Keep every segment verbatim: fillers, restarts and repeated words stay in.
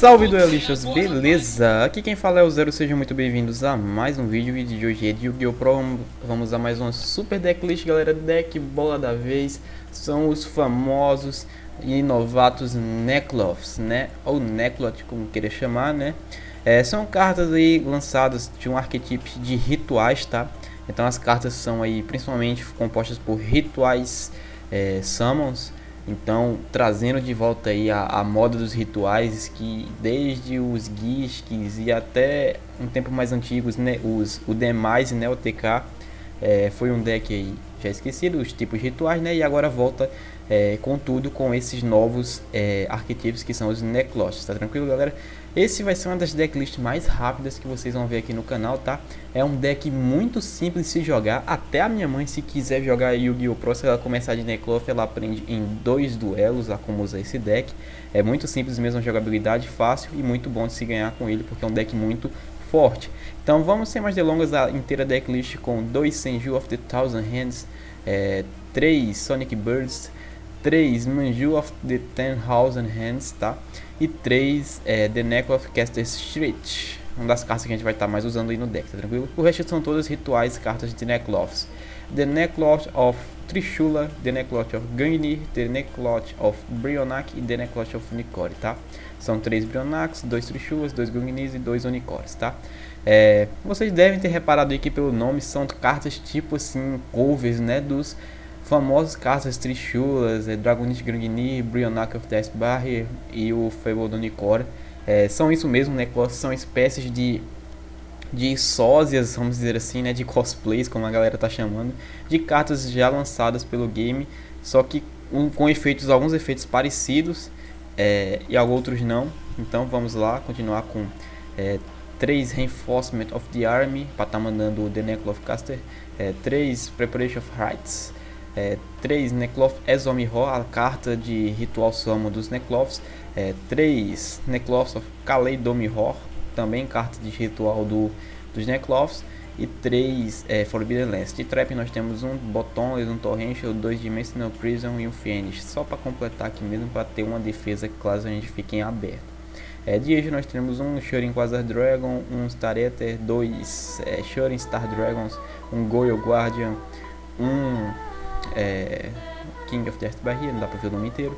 Salve duelistas, beleza? Aqui quem fala é o Zero, sejam muito bem-vindos a mais um vídeo. O vídeo de hoje é de Yu-Gi-Oh! Pro, vamos a mais uma super decklist, galera, deck bola da vez. São os famosos e novatos Necloths, né? Ou Necloth, como queira chamar, né? É, são cartas aí lançadas de um arquetipo de rituais, tá? Então as cartas são aí principalmente compostas por rituais é, summons. Então, trazendo de volta aí a, a moda dos rituais, que desde os Gisks e até um tempo mais antigos, né, os, o Demise, né, o T K, é, foi um deck aí já esquecido, os tipos de rituais, né, e agora volta é, com tudo, com esses novos é, arquetipos que são os Necloths, tá tranquilo, galera? Esse vai ser uma das decklists mais rápidas que vocês vão ver aqui no canal, tá? É um deck muito simples de se jogar, até a minha mãe, se quiser jogar Yu-Gi-Oh! Pro, se ela começar de Necloth, ela aprende em dois duelos a como usar esse deck. É muito simples mesmo, jogabilidade fácil e muito bom de se ganhar com ele, porque é um deck muito forte. Então vamos, sem mais delongas, a inteira decklist com dois Senju of the Thousand Hands, é, três Sonic Birds, três Manju of the Ten Houses and Hands, tá? E três é, The Neck of Caster Street, uma das cartas que a gente vai estar tá mais usando aí no deck, tá tranquilo? O resto são todas rituais, cartas de Necloths. The Necloth of Trishula, The Necloth of Gungnir, The Necloth of Brionac e The Necloth of Unicore, tá? São três Brionacs, dois Trishulas, dois Gungnirs e dois Unicores, tá? É, vocês devem ter reparado aqui pelo nome, são cartas tipo assim, covers, né, dos famosos cartas Trishulas, é, Dragonite Gungnir, Brionac of Death Barrier e o Fable do Unicore. É, são isso mesmo, né? São espécies de, de sósias, vamos dizer assim, né? De cosplays, como a galera tá chamando, de cartas já lançadas pelo game, só que um, com efeitos, alguns efeitos parecidos é, e outros não. Então vamos lá, continuar com é, três Reinforcement of the Army, para estar tá mandando o The Necloth Caster, é, três Preparation of Heights, é, três Necloth Ezomi-Hor, a carta de ritual summon dos Necloths, é, três Necloths of Kaleidomihor, também carta de ritual do, dos Necloths, e três é, Forbidden Lance. De Trap nós temos um Bottomless, um Torrential, dois Dimensional Prison e um Fiendish, só para completar aqui mesmo, para ter uma defesa caso a gente fique em aberto. É, de hoje nós temos um Shurin Star Dragon, um Star Eater, dois é, Shurin Star Dragons, um Goyo Guardian, um É, King of Death Barrier, não dá pra ver o nome inteiro,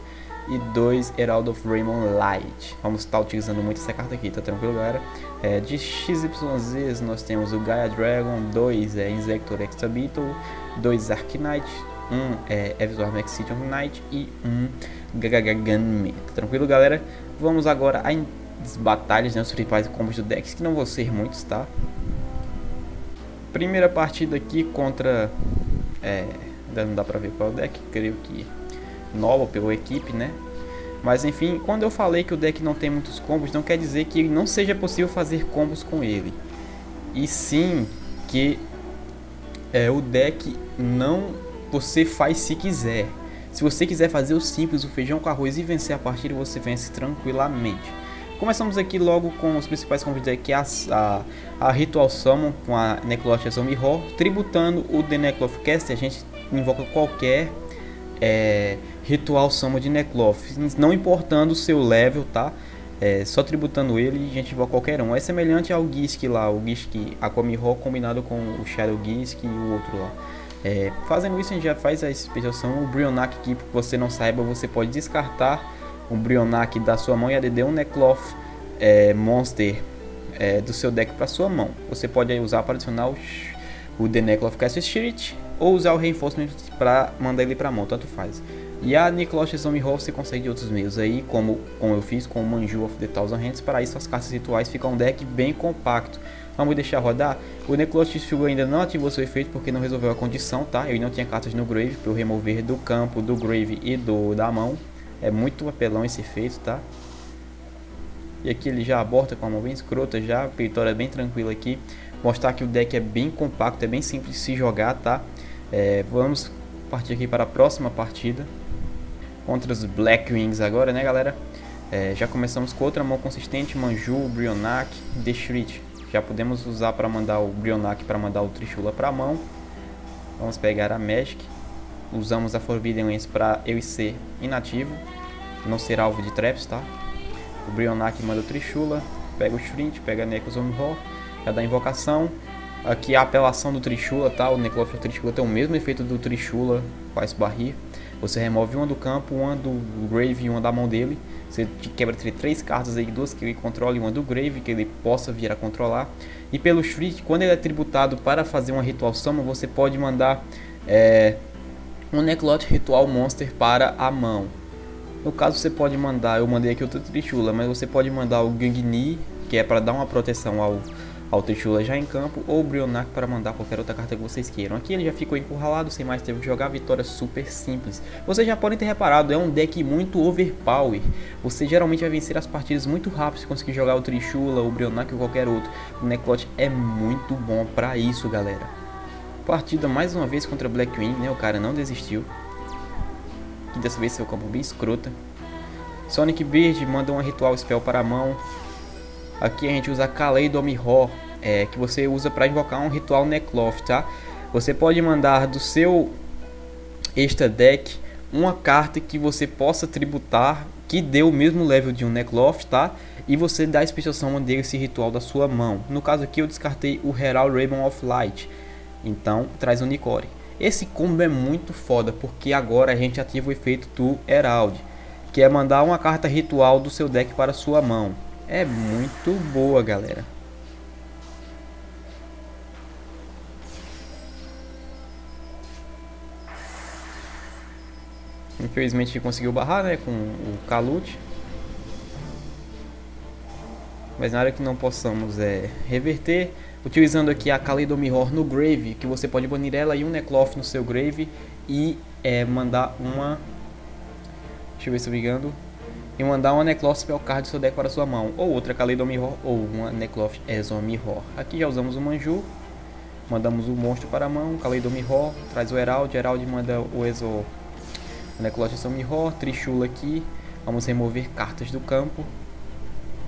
e dois Herald of Raymon Light. Vamos estar utilizando muito essa carta aqui, tá tranquilo, galera? É, de X Y Z nós temos o Gaia Dragon, dois é, Inzektor Exa-Beetle, dois Ark Knight, um um, é, Evilswarm Exciton Knight e um Gagaganme, tá tranquilo, galera? Vamos agora às batalhas, né, os principais combos do deck, que não vão ser muitos, tá? Primeira partida aqui contra... É, não dá pra ver qual é o deck, creio que nova pela equipe, né? Mas enfim, quando eu falei que o deck não tem muitos combos, não quer dizer que não seja possível fazer combos com ele. E sim que é, o deck não você faz se quiser. Se você quiser fazer o simples, o feijão com arroz e vencer a partida, você vence tranquilamente. Começamos aqui logo com os principais combos do deck, que é a, a, a Ritual Summon com a Necloth Ezomi-Hor, tributando o The Necloth Caster. A gente invoca qualquer é, Ritual Summon de Necloth, não importando o seu level, tá? É, só tributando ele, a gente invoca qualquer um. É semelhante ao Gisk lá, o Gisk Aquamihor combinado com o Shadow Gisk e o outro lá. É, fazendo isso, a gente já faz a especiação. O Brionac aqui, porque você não saiba, você pode descartar um Brionac da sua mão e A D D um Necloth é, Monster é, do seu deck para sua mão. Você pode aí usar para adicionar o, o The Necloth Caster Street ou usar o Reinforcement para mandar ele para mão, tanto faz. E a Necloth Ezomi-Hor você consegue de outros meios aí, como, como eu fiz com o Manju of the Thousand Hands. Para isso, as cartas rituais ficam um deck bem compacto. Vamos deixar rodar. O Necloth Ezomi-Hor ainda não ativou seu efeito porque não resolveu a condição, tá? Eu não tinha cartas no Grave para eu remover do campo, do Grave e do da mão. É muito apelão esse efeito, tá? E aqui ele já aborta com a mão bem escrota já, a peitora bem tranquila aqui. Mostrar que o deck é bem compacto, é bem simples de se jogar, tá? É, vamos partir aqui para a próxima partida contra os Black Wings agora, né, galera? É, já começamos com outra mão consistente, Manju, Brionac, The Shreet. Já podemos usar para mandar o Brionac, para mandar o Trishula para a mão. Vamos pegar a Magic. Usamos a Forbidden Lance para eu e ser inativo, não ser alvo de traps, tá? O Brionac manda o Trishula, pega o Shurin, pega a Necroz of Ezomi-Hor, já dá invocação. Aqui a apelação do Trishula, tá? O Necloth of Trishula tem o mesmo efeito do Trishula, faz barrir. Você remove uma do campo, uma do Grave e uma da mão dele. Você quebra entre três cartas aí, duas que ele controla e uma do Grave, que ele possa vir a controlar. E pelo Shurin, quando ele é tributado para fazer uma Ritual Summon, você pode mandar é, um Necloth Ritual Monster para a mão. No caso você pode mandar, eu mandei aqui o Trishula, mas você pode mandar o Gungnir, que é para dar uma proteção ao... ao Trishula já em campo, ou o Brionac para mandar qualquer outra carta que vocês queiram. Aqui ele já ficou encurralado, sem mais tempo de jogar, vitória super simples. Vocês já podem ter reparado, é um deck muito overpower. Você geralmente vai vencer as partidas muito rápido se conseguir jogar o Trishula, o Brionac ou qualquer outro. O Necloth é muito bom para isso, galera. Partida mais uma vez contra Blackwing, né? O cara não desistiu. Que dessa vez seu campo bem escrota. Sonic Bird manda um Ritual Spell para a mão. Aqui a gente usa Kaleidomihor, é, que você usa para invocar um Ritual Necloth, tá? Você pode mandar do seu extra deck uma carta que você possa tributar, que dê o mesmo level de um Necloth, tá? E você dá a especiação desse ritual da sua mão. No caso aqui eu descartei o Herald of Raymon Light, então traz o Unicore. Esse combo é muito foda, porque agora a gente ativa o efeito do Herald, que é mandar uma carta ritual do seu deck para a sua mão. É muito boa, galera. Infelizmente conseguiu barrar, né, com o Kalute. Mas na área que não possamos é, reverter. Utilizando aqui a Kaleidomihor no Grave, que você pode banir ela e um Necloth no seu Grave. E é, mandar uma... Deixa eu ver se eu me engano. E mandar uma Necloth Spellcard do seu deck para sua mão, ou outra Kaleidomihor, ou uma Necloth Ezomi-Hor. Aqui já usamos o Manju, mandamos o monstro para a mão, Kaleidomihor, traz o Herald, Herald manda o Ezo, o Necloth Ezomi-Hor, Trishula aqui, vamos remover cartas do campo,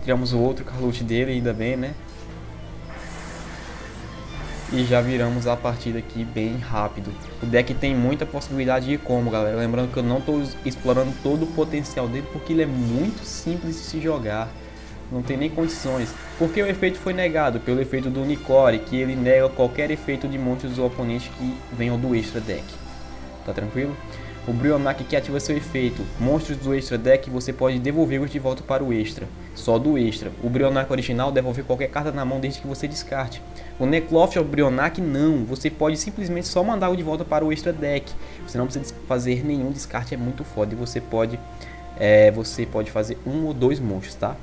tiramos o outro Carluche dele, ainda bem, né? E já viramos a partida aqui bem rápido. O deck tem muita possibilidade de combo, galera. Lembrando que eu não estou explorando todo o potencial dele, porque ele é muito simples de se jogar. Não tem nem condições. Porque o efeito foi negado pelo efeito do Unicore, que ele nega qualquer efeito de monstros ou oponente que venham do extra deck. Tá tranquilo? O Brionac que ativa seu efeito. Monstros do extra deck você pode devolvê-los de volta para o extra. Só do extra. O Brionac original devolve qualquer carta na mão desde que você descarte. O Necloth ou Brionac não. Você pode simplesmente só mandá-lo de volta para o extra deck. Você não precisa fazer nenhum descarte, é muito foda. E você pode, é, você pode fazer um ou dois monstros, tá?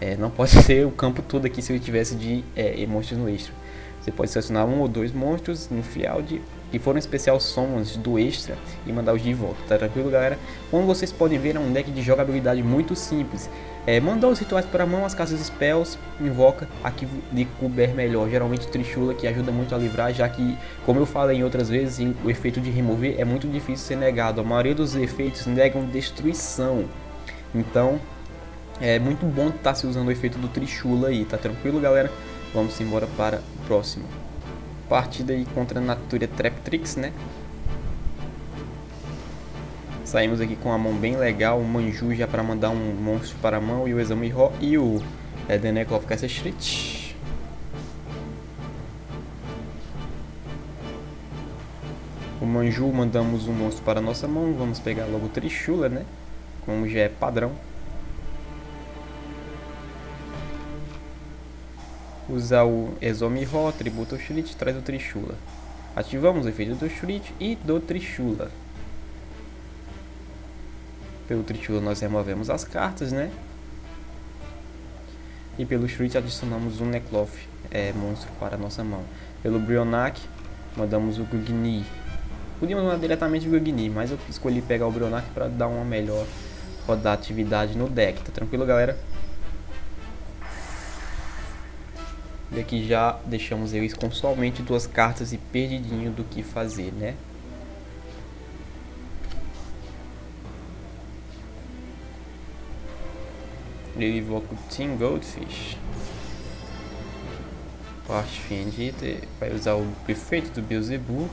É, não pode ser o campo todo aqui se ele tivesse de é, monstros no extra. Você pode selecionar um ou dois monstros no Field que foram especial summons do extra e mandar os de volta, tá tranquilo, galera? Como vocês podem ver, é um deck de jogabilidade muito simples. É, mandar os rituais para a mão, as cartas spells, invoca aqui de couber melhor, geralmente Trishula, que ajuda muito a livrar, já que, como eu falei em outras vezes, o efeito de remover é muito difícil ser negado. A maioria dos efeitos negam destruição, então é muito bom estar se usando o efeito do Trishula aí, tá tranquilo, galera? Vamos embora para o próximo. Partida aí contra a Natura Traptrix, né? Saímos aqui com a mão bem legal. O Manju já para mandar um monstro para a mão. E o Ezomi-Hor e o é, The Neck of Caster Street. O Manju mandamos um monstro para a nossa mão. Vamos pegar logo o Trishula, né? Como já é padrão. Usar o Ezomi-Hor, tributa o Shurin, traz o Trishula. Ativamos o efeito do Shurin e do Trishula. Pelo Trishula nós removemos as cartas, né? E pelo Shurin adicionamos um Necloth é, monstro para a nossa mão. Pelo Brionac mandamos o Gungnir. Podíamos mandar diretamente o Gungnir, mas eu escolhi pegar o Brionac para dar uma melhor rodatividade no deck. Tá tranquilo, galera? E aqui já deixamos eles com somente duas cartas e perdidinho do que fazer, né? Ele invoca o Team Goldfish. Parte Fiendita, vai usar o Prefeito do Beelzebub.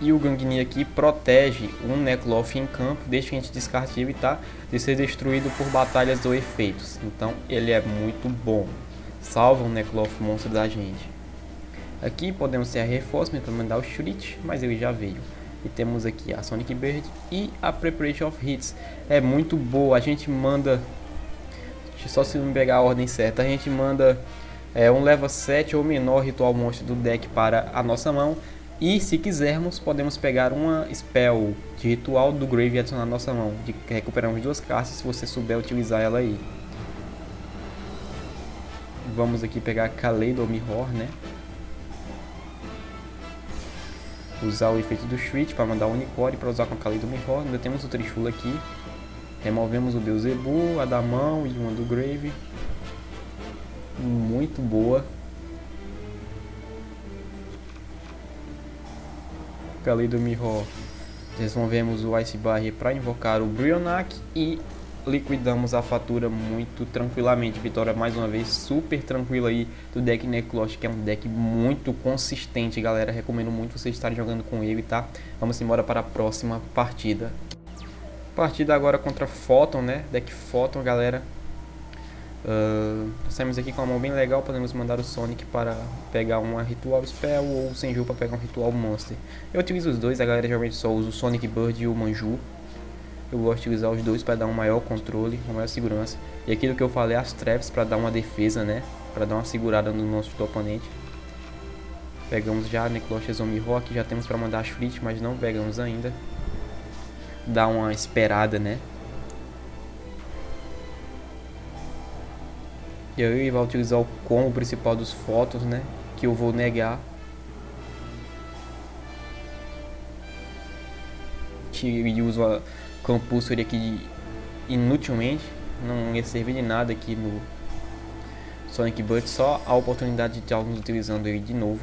E o Gungnir aqui protege um Necloth em campo, desde que a gente descarte ele, tá? De ser destruído por batalhas ou efeitos. Então ele é muito bom. Salva o Necloth monstro da gente. Aqui podemos ter a Reinforcement para mandar o Shurit, mas ele já veio. E temos aqui a Sonic Bird e a Preparation of Heights. É muito boa, a gente manda... Deixa eu só se não pegar a ordem certa. A gente manda é, um level sete ou menor ritual monstro do deck para a nossa mão. E se quisermos, podemos pegar uma spell de ritual do grave e adicionar à nossa mão. De, recuperamos duas cartas se você souber utilizar ela aí. Vamos aqui pegar a Kaleidomihor, né? Usar o efeito do Shriek para mandar o Unicore para usar com a Kaleidomihor. Ainda temos o Trishula aqui. Removemos o Beelzebu, a da mão e uma do grave. Muito boa. Kaleidomihor, desenvolvemos o Ice Barrier para invocar o Brionac e liquidamos a fatura muito tranquilamente. Vitória mais uma vez super tranquila aí do deck Necloth, que é um deck muito consistente, galera. Recomendo muito vocês estarem jogando com ele, tá? Vamos embora para a próxima partida. Partida agora contra Photon, né? Deck Photon, galera. Uh, saímos aqui com uma mão bem legal, podemos mandar o Sonic para pegar uma Ritual Spell ou o Senju para pegar um Ritual Monster. Eu utilizo os dois, a galera geralmente só usa o Sonic Bird e o Manju. Eu gosto de utilizar os dois para dar um maior controle, uma maior segurança. E aquilo que eu falei, as traps para dar uma defesa, né? Para dar uma segurada no monstro do oponente. Pegamos já a Necloth Ezomi-Hor, que já temos para mandar a Shriek, mas não pegamos ainda. Dá uma esperada, né? E aí ele vai utilizar o combo principal dos Photon, né? Que eu vou negar. Ele usa o Compulsory aqui inutilmente. Não ia servir de nada aqui no Sonic Bird. Só a oportunidade de ter alguns utilizando ele de novo.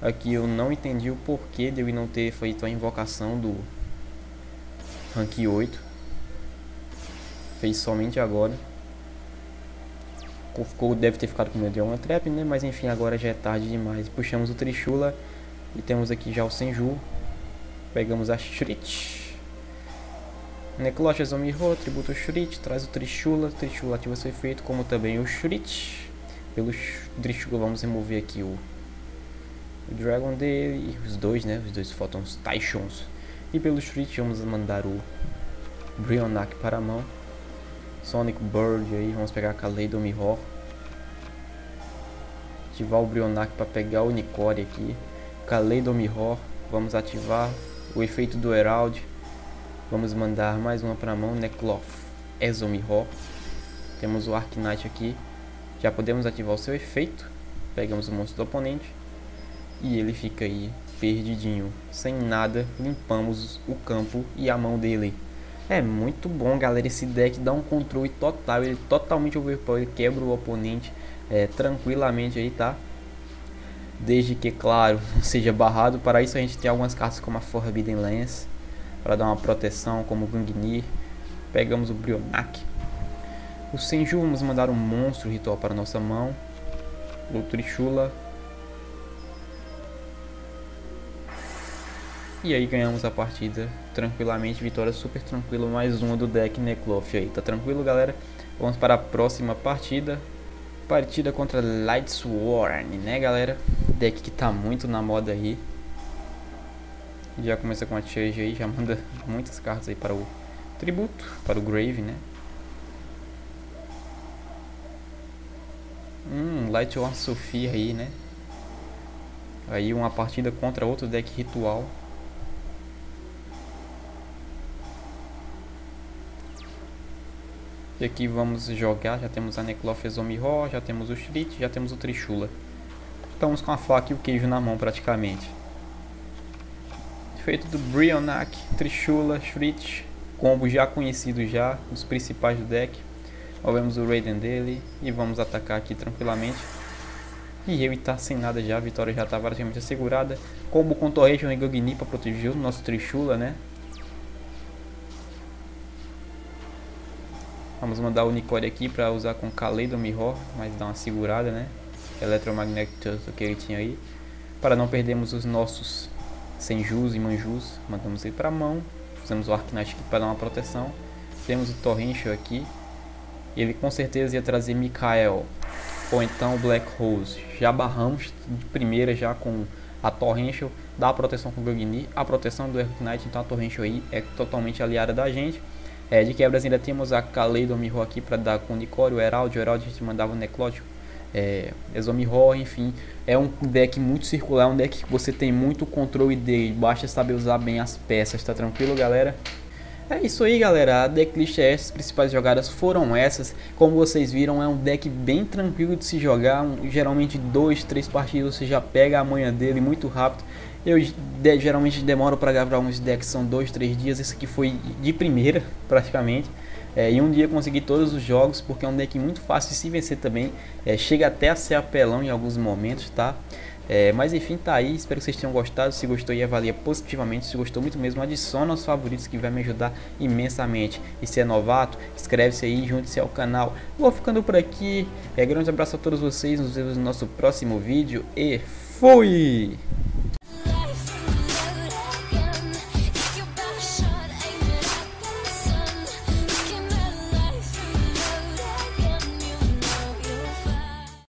Aqui eu não entendi o porquê de ele não ter feito a invocação do Rank oito. Fez somente agora. Ficou, deve ter ficado com medo de uma trap, né? Mas enfim, agora já é tarde demais. Puxamos o Trishula. E temos aqui já o Senju. Pegamos a Shriek. Necloth Ezomi-Hor, tributa o Shriek. Traz o Trishula. Trishula ativa seu efeito, como também o Shriek. Pelo Trishula vamos remover aqui o, o Dragon dele. Os dois, né? Os dois Photons Taishons. E pelo Shriek vamos mandar o Brionac para a mão. Sonic Bird aí, vamos pegar a Kaleidomihor. Ativar o Brionac para pegar o Unicore aqui. Kaleidomihor, vamos ativar o efeito do Herald. Vamos mandar mais uma para a mão, Necloth Ezomi-Hor. Temos o Ark Knight aqui. Já podemos ativar o seu efeito. Pegamos o monstro do oponente. E ele fica aí, perdidinho. Sem nada, limpamos o campo e a mão dele. É muito bom, galera, esse deck dá um controle total, ele totalmente overpower, ele quebra o oponente é, tranquilamente aí, tá? Desde que, claro, não seja barrado. Para isso a gente tem algumas cartas como a Forbidden Lance, para dar uma proteção, como o Gungnir. Pegamos o Brionac. O Senju, vamos mandar um monstro ritual para a nossa mão. O Trishula. E aí ganhamos a partida tranquilamente, vitória super tranquila, mais uma do deck Necloth aí, tá tranquilo, galera? Vamos para a próxima partida, partida contra Lightsworn, né, galera? Deck que tá muito na moda aí. Já começa com a Change aí, já manda muitas cartas aí para o tributo, para o grave, né? Hum, Lightsworn Sophia aí, né? Aí uma partida contra outro deck ritual. E aqui vamos jogar, já temos a Necloth Ezomi-Hor, já temos o Shriek, já temos o Trishula. Estamos com a faca e o queijo na mão praticamente. Feito do Brionac, Trishula, Shriek, combo já conhecido já, os principais do deck. Movemos o Raiden dele e vamos atacar aqui tranquilamente. E ele tá sem nada já, a vitória já tá praticamente assegurada. Combo com Torrential e Gungnir para proteger o nosso Trishula, né? Vamos mandar o Unicore aqui para usar com Kaleidomihor, mas dá uma segurada, né? Eletromagnetic Tusk que ele tinha aí. Para não perdermos os nossos Senjus e Manjus, mandamos ele para a mão. Usamos o Ark Knight aqui para dar uma proteção. Temos o Torrential aqui. Ele com certeza ia trazer Mikael ou então Black Rose. Já barramos de primeira já com a Torrential. Dá a proteção com o Gungnir, a proteção do Ark Knight. Então a Torrential aí é totalmente aliada da gente. É, de quebras ainda temos a Kaleidomihor aqui para dar com o Unicore, o Herald. O Herald a gente mandava o Necloth é, Ezomi-Hor, enfim. É um deck muito circular, é um deck que você tem muito controle dele. Basta saber usar bem as peças, tá tranquilo, galera? É isso aí, galera, a decklist é essa, as principais jogadas foram essas. Como vocês viram, é um deck bem tranquilo de se jogar, um, geralmente dois, três partidas você já pega a manha dele muito rápido. Eu de, geralmente demoro para gravar alguns decks, são dois, três dias, esse aqui foi de primeira praticamente. É, em um dia consegui todos os jogos, porque é um deck muito fácil de se vencer também, é, chega até a ser apelão em alguns momentos, tá? É, mas enfim, tá aí, espero que vocês tenham gostado. Se gostou, e avalia positivamente. Se gostou muito mesmo, adiciona aos favoritos, que vai me ajudar imensamente. E se é novato, inscreve-se aí, junte-se ao canal. Vou ficando por aqui, é, grande abraço a todos vocês. Nos vemos no nosso próximo vídeo. E fui!